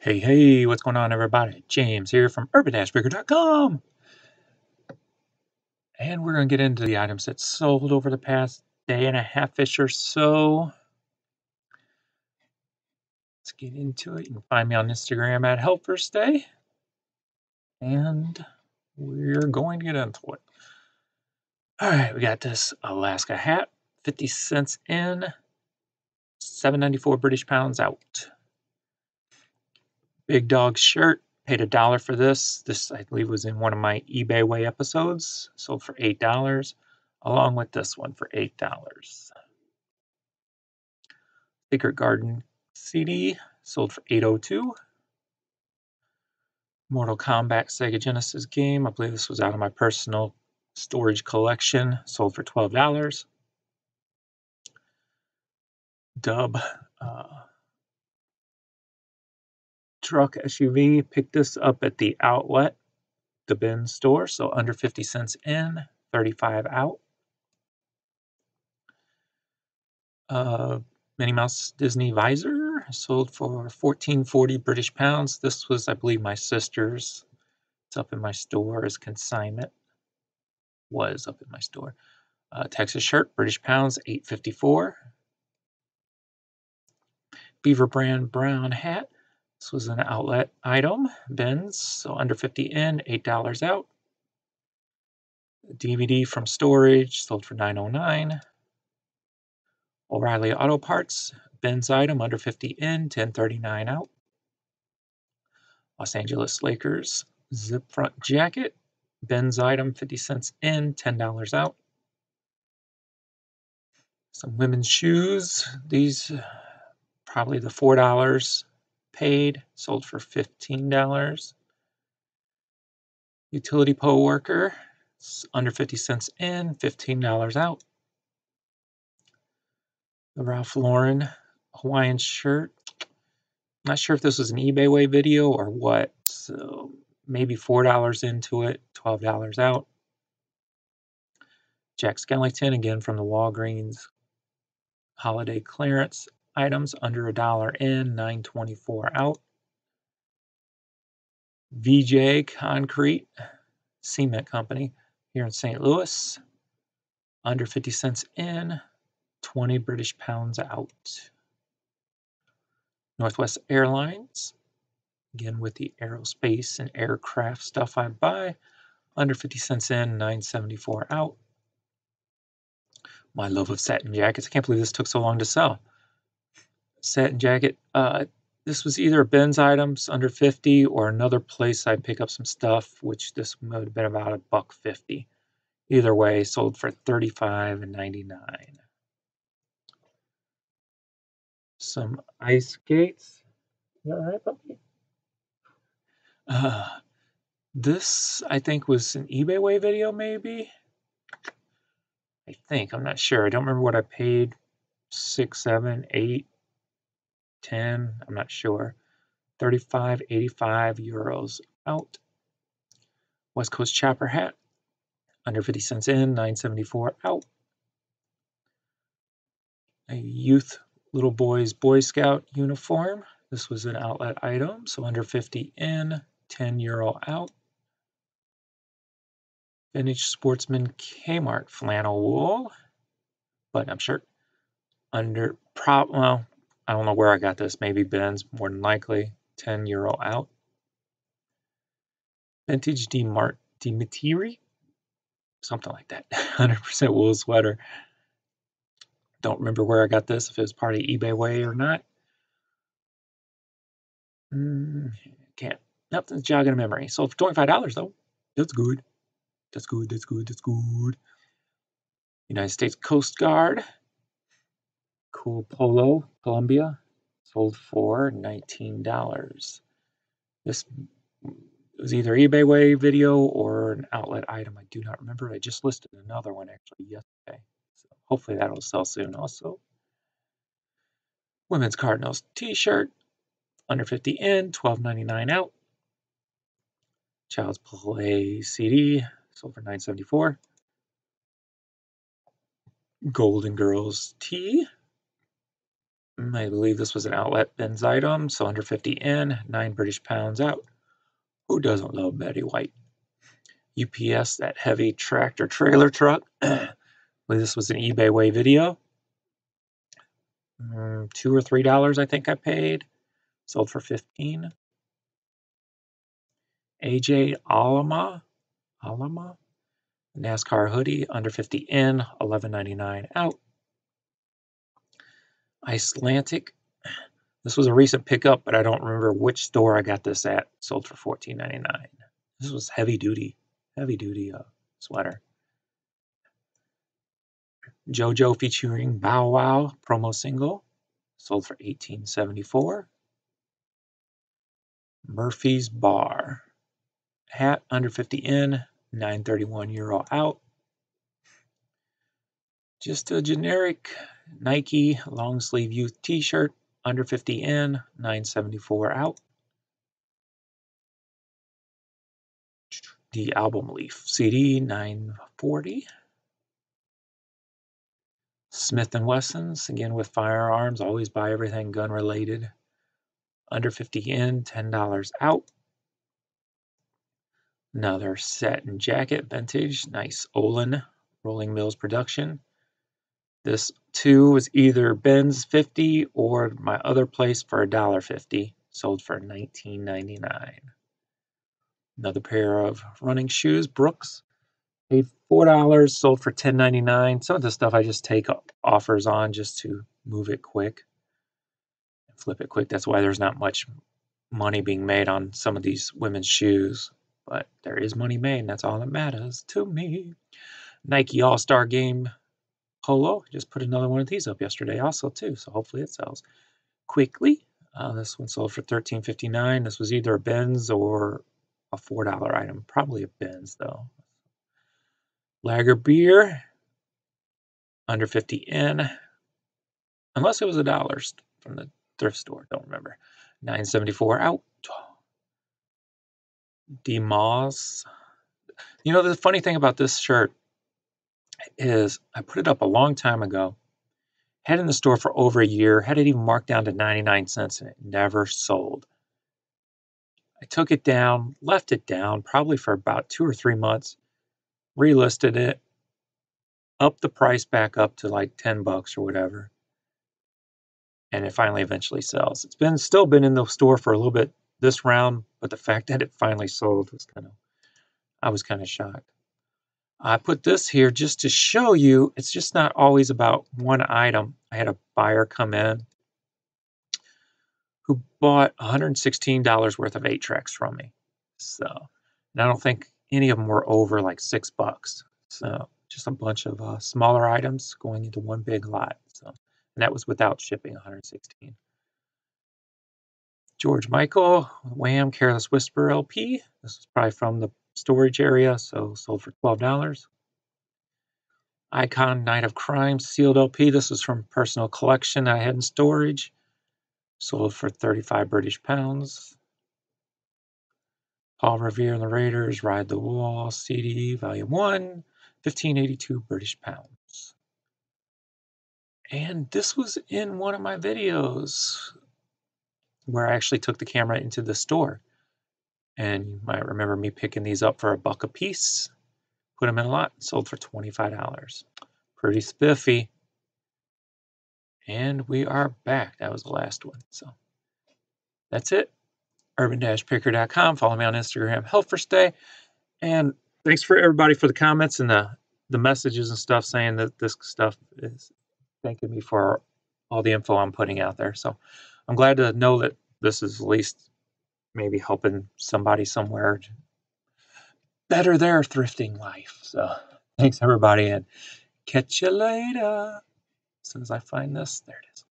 Hey, hey, what's going on, everybody? James here from urban-picker.com. And we're going to get into the items that sold over the past day and a half-ish or so. Let's get into it. You can find me on Instagram at Helferstay. And we're going to get into it. All right, we got this Alaska hat. 50 cents in, 7.94 British pounds out. Big Dog shirt, paid $1 for this. This, I believe, was in one of my eBay Way episodes. Sold for $8, along with this one for $8. Secret Garden CD, sold for $8.02. Mortal Kombat Sega Genesis game. I believe this was out of my personal storage collection. Sold for $12. Dub. Truck SUV, picked this up at the outlet, the bin store, so under 50 cents in, 35 out. Minnie Mouse Disney visor, sold for 14.40 British pounds. This was, I believe, my sister's. It's up in my store as consignment. Was up in my store. Texas shirt, British pounds, 8.54. Beaver Brand brown hat. This was an outlet item, bins, so under 50 in, $8 out. DVD from storage, sold for $9.09. O'Reilly Auto Parts, bins item, under 50 in, $10.39 out. Los Angeles Lakers zip front jacket, bins item, 50 cents in, $10 out. Some women's shoes, these probably the $4. Paid, sold for $15. Utility pole worker, under 50 cents in, $15 out. The Ralph Lauren Hawaiian shirt. Not sure if this was an eBay Way video or what, so maybe $4 into it, $12 out. Jack Skellington, again from the Walgreens holiday clearance. Items under $1 in, $9.24 out. VJ Concrete Cement Company here in St. Louis, under 50 cents in, 20 British pounds out. Northwest Airlines, again with the aerospace and aircraft stuff I buy, under 50 cents in, $9.74 out. My love of satin jackets. I can't believe this took so long to sell. Satin jacket. This was either a Ben's items under 50 or another place I pick up some stuff, which this would have been about $1.50. Either way, sold for $35.99. Some ice skates. You all right, puppy? This I think was an eBay Way video, maybe. I think, I'm not sure. I don't remember what I paid. 6, 7, 8, 10, I'm not sure. 35.85 euros out. West Coast Chopper hat, under 50 cents in, 9.74 out. A youth little boy's Boy Scout uniform. This was an outlet item, so under 50 in, 10 euro out. Vintage Sportsman Kmart flannel wool button-up shirt. Under prop, well, I don't know where I got this. Maybe Ben's, more than likely. 10 euro out. Vintage Dimitri, something like that. 100% wool sweater. Don't remember where I got this. If it was part of eBay Way or not. Can't. Nothing's jogging a memory. Sold for $25 though. That's good. That's good. That's good. That's good. United States Coast Guard. Cool polo, Columbia, sold for $19. This was either eBay Way video or an outlet item. I do not remember. I just listed another one actually yesterday. So hopefully that'll sell soon also. Women's Cardinals t-shirt, under 50 in, $12.99 out. Child's Play CD, sold for $9.74. Golden Girls tee. I believe this was an outlet bins item, so under 50 in, 9 British pounds out. Who doesn't love Betty White? UPS, that heavy tractor trailer truck. I believe this was an eBay Way video. $2 or $3 I think I paid. Sold for 15. AJ Alama, NASCAR hoodie, under 50 in, $11.99 out. Icelandic, this was a recent pickup, but I don't remember which store I got this at. Sold for $14.99. This was heavy duty sweater. JoJo featuring Bow Wow promo single, sold for $18.74. Murphy's Bar hat, under 50 in, €9.31 out. Just a generic Nike long sleeve youth t-shirt, under 50 in, $9.74 out. The album leaf CD, $9.40. Smith and Wesson's, again with firearms, always buy everything gun related. Under 50 in, $10 out. Another satin jacket, vintage, nice Olin Rolling Mills production. This too was either Ben's 50 or my other place for $1.50. Sold for $19.99. Another pair of running shoes, Brooks. Paid $4, sold for $10.99. Some of the stuff I just take up offers on just to move it quick. Flip it quick. That's why there's not much money being made on some of these women's shoes, but there is money made, and that's all that matters to me. Nike All Star Game polo. Just put another one of these up yesterday, also too. So hopefully it sells quickly. This one sold for $13.59. This was either a Ben's or a $4 item. Probably a Ben's though. Lager beer, under 50 in, unless it was $1 from the thrift store, don't remember. $9.74 out. D Moss. You know, the funny thing about this shirt is I put it up a long time ago, had it in the store for over a year, had it even marked down to 99 cents, and it never sold. I took it down, left it down probably for about 2 or 3 months, relisted it, upped the price back up to like $10 or whatever. And it finally eventually sells. It's been still been in the store for a little bit this round, but the fact that it finally sold was I was kind of shocked. I put this here just to show you it's just not always about one item. I had a buyer come in who bought $116 worth of 8 tracks from me. So, and I don't think any of them were over like $6. So just a bunch of smaller items going into one big lot. So. And that was without shipping, 116. George Michael, Wham! Careless Whisper LP. This is probably from the storage area, so sold for $12. Icon Night of Crime sealed LP. This was from personal collection I had in storage. Sold for 35 British pounds. Paul Revere and the Raiders, Ride the Wall CD, Volume 1, 1582 British pounds. And this was in one of my videos where I actually took the camera into the store. And you might remember me picking these up for $1 a piece, put them in a lot, sold for $25. Pretty spiffy. And we are back. That was the last one. So that's it. Urban-picker.com. Follow me on Instagram, Helferstay. And thanks for everybody for the comments and the messages and stuff saying that this stuff is thanking me for all the info I'm putting out there. So I'm glad to know that this is at least maybe helping somebody somewhere better their thrifting life. So thanks everybody, and catch you later. As soon as I find this, there it is.